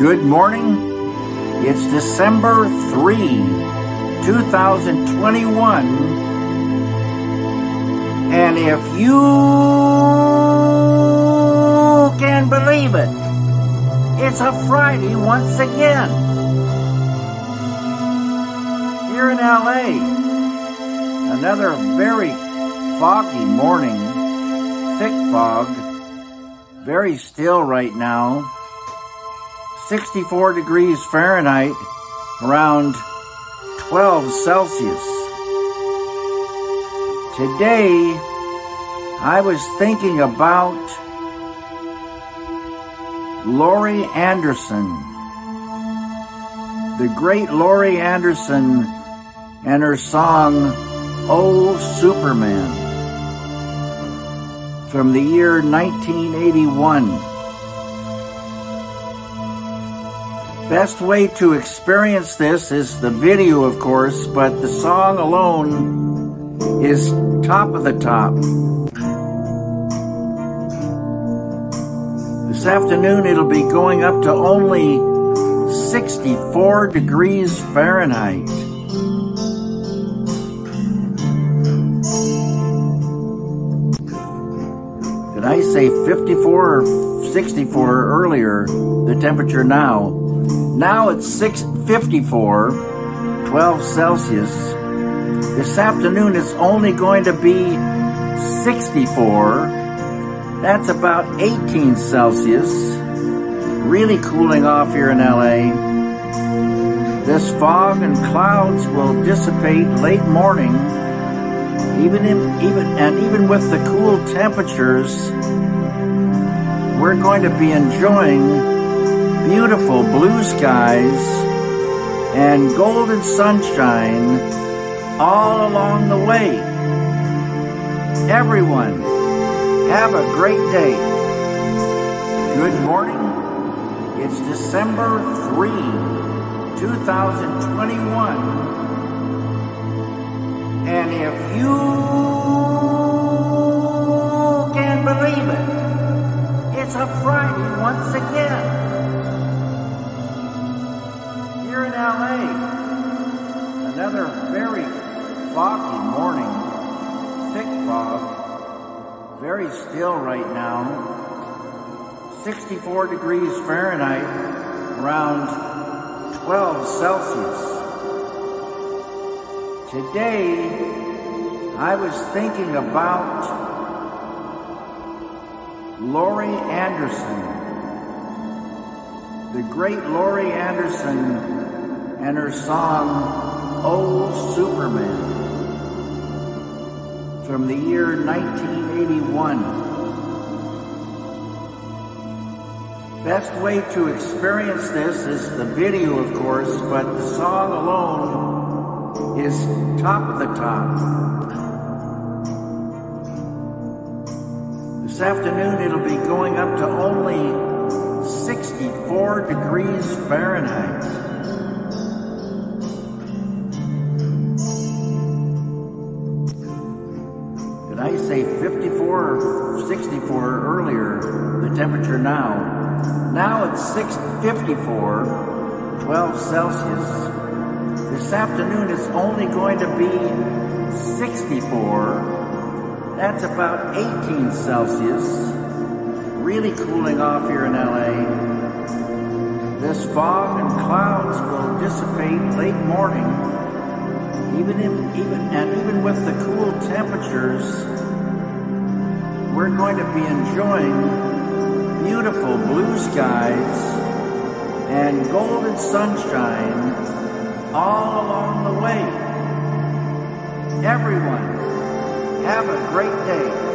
Good morning. It's December 3, 2021. And if you can believe it, it's a Friday once again. Here in LA, another very foggy morning, thick fog, very still right now. 64 degrees Fahrenheit, around 12 Celsius. Today, I was thinking about Laurie Anderson, the great Laurie Anderson, and her song, O Superman, from the year 1981. Best way to experience this is the video, of course, but the song alone is top of the top. This afternoon it'll be going up to only 64 degrees Fahrenheit. Did I say 54 or 64 earlier, the temperature now? Now it's 654, 12 Celsius. This afternoon it's only going to be 64. That's about 18 Celsius. Really cooling off here in LA. This fog and clouds will dissipate late morning. Even with the cool temperatures, we're going to be enjoying beautiful blue skies and golden sunshine all along the way. Everyone, have a great day. Good morning. It's December 3, 2021. And if you can believe it, it's a Friday once again. LA, another very foggy morning, thick fog, very still right now, 64 degrees Fahrenheit, around 12 Celsius. Today, I was thinking about Laurie Anderson, the great Laurie Anderson, and her song, O Superman, from the year 1981. Best way to experience this is the video, of course, but the song alone is top of the top. This afternoon it'll be going up to only 64 degrees Fahrenheit. I say 54 or 64 earlier, the temperature now. Now it's 654, 12 Celsius. This afternoon it's only going to be 64. That's about 18 Celsius. Really cooling off here in LA. This fog and clouds will dissipate late morning. Even with the cool temperatures, we're going to be enjoying beautiful blue skies and golden sunshine all along the way. Everyone, have a great day.